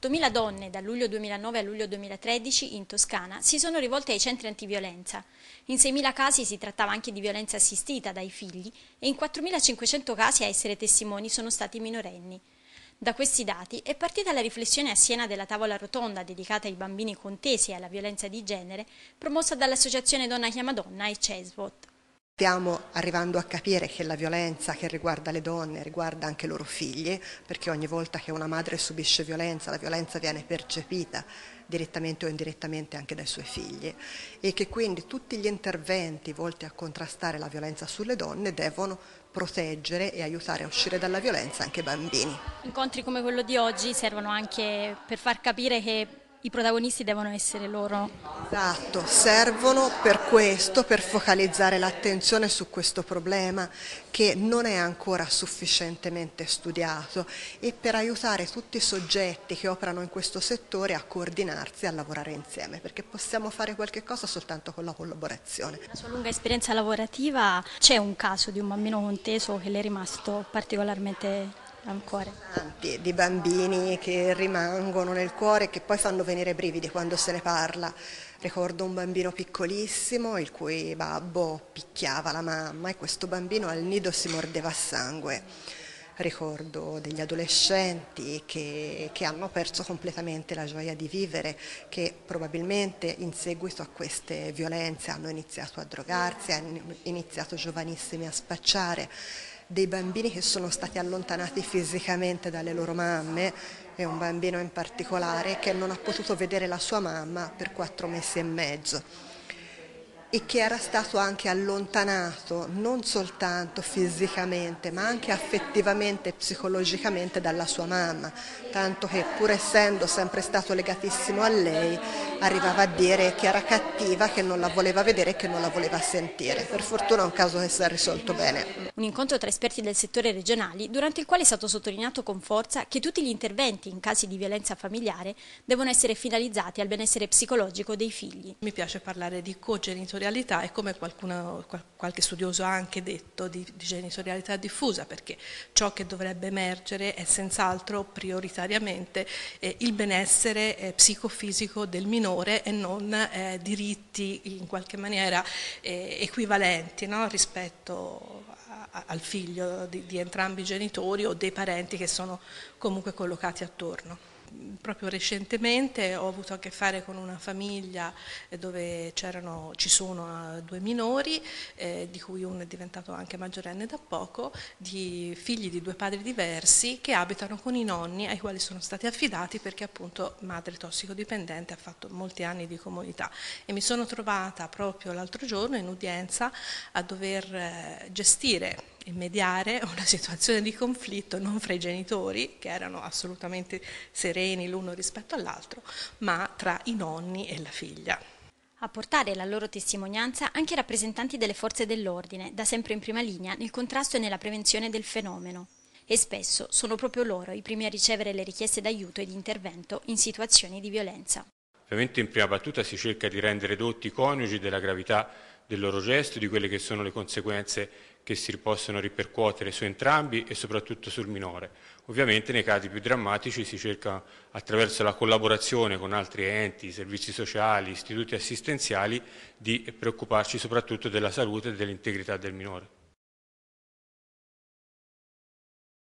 8.000 donne da luglio 2009 a luglio 2013 in Toscana si sono rivolte ai centri antiviolenza. In 6.000 casi si trattava anche di violenza assistita dai figli e in 4.500 casi a essere testimoni sono stati minorenni. Da questi dati è partita la riflessione a Siena della tavola rotonda dedicata ai bambini contesi e alla violenza di genere, promossa dall'associazione Donna Chiama Donna e CESVOT. Stiamo arrivando a capire che la violenza che riguarda le donne riguarda anche i loro figli, perché ogni volta che una madre subisce violenza, la violenza viene percepita direttamente o indirettamente anche dai suoi figli, e che quindi tutti gli interventi volti a contrastare la violenza sulle donne devono proteggere e aiutare a uscire dalla violenza anche i bambini. Incontri come quello di oggi servono anche per far capire che i protagonisti devono essere loro. Esatto, servono per questo, per focalizzare l'attenzione su questo problema che non è ancora sufficientemente studiato e per aiutare tutti i soggetti che operano in questo settore a coordinarsi e a lavorare insieme, perché possiamo fare qualche cosa soltanto con la collaborazione. Nella sua lunga esperienza lavorativa c'è un caso di un bambino conteso che le è rimasto particolarmente al cuore? Tanti, di bambini che rimangono nel cuore e che poi fanno venire brividi quando se ne parla. Ricordo un bambino piccolissimo il cui babbo picchiava la mamma e questo bambino al nido si mordeva a sangue. Ricordo degli adolescenti che hanno perso completamente la gioia di vivere, che probabilmente in seguito a queste violenze hanno iniziato a drogarsi, hanno iniziato giovanissimi a spacciare. Dei bambini che sono stati allontanati fisicamente dalle loro mamme, e un bambino in particolare che non ha potuto vedere la sua mamma per 4 mesi e mezzo e che era stato anche allontanato non soltanto fisicamente ma anche affettivamente e psicologicamente dalla sua mamma, tanto che pur essendo sempre stato legatissimo a lei arrivava a dire che era cattiva, che non la voleva vedere, che non la voleva sentire. Per fortuna è un caso che si è risolto bene. Un incontro tra esperti del settore regionali, durante il quale è stato sottolineato con forza che tutti gli interventi in casi di violenza familiare devono essere finalizzati al benessere psicologico dei figli. Mi piace parlare di cogenitorialità e, come qualche studioso ha anche detto, di genitorialità diffusa, perché ciò che dovrebbe emergere è senz'altro prioritariamente il benessere psicofisico del minore e non diritti in qualche maniera equivalenti, no? Rispetto al figlio di entrambi i genitori o dei parenti che sono comunque collocati attorno. Proprio recentemente ho avuto a che fare con una famiglia dove ci sono 2 minori, di cui uno è diventato anche maggiorenne da poco, di figli di 2 padri diversi che abitano con i nonni ai quali sono stati affidati perché appunto madre tossicodipendente ha fatto molti anni di comunità, e mi sono trovata proprio l'altro giorno in udienza a dover gestire e mediare una situazione di conflitto non fra i genitori, che erano assolutamente sereni l'uno rispetto all'altro, ma tra i nonni e la figlia. A portare la loro testimonianza anche i rappresentanti delle forze dell'ordine, da sempre in prima linea nel contrasto e nella prevenzione del fenomeno. E spesso sono proprio loro i primi a ricevere le richieste d'aiuto e di intervento in situazioni di violenza. Ovviamente in prima battuta si cerca di rendere dotti i coniugi della gravità del loro gesto, di quelle che sono le conseguenze che si possono ripercuotere su entrambi e soprattutto sul minore. Ovviamente nei casi più drammatici si cerca, attraverso la collaborazione con altri enti, servizi sociali, istituti assistenziali, di preoccuparci soprattutto della salute e dell'integrità del minore.